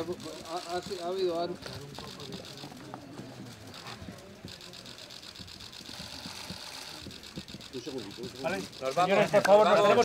allá ha habido algo. Vale, nos vamos. Señores, por favor, nos vamos.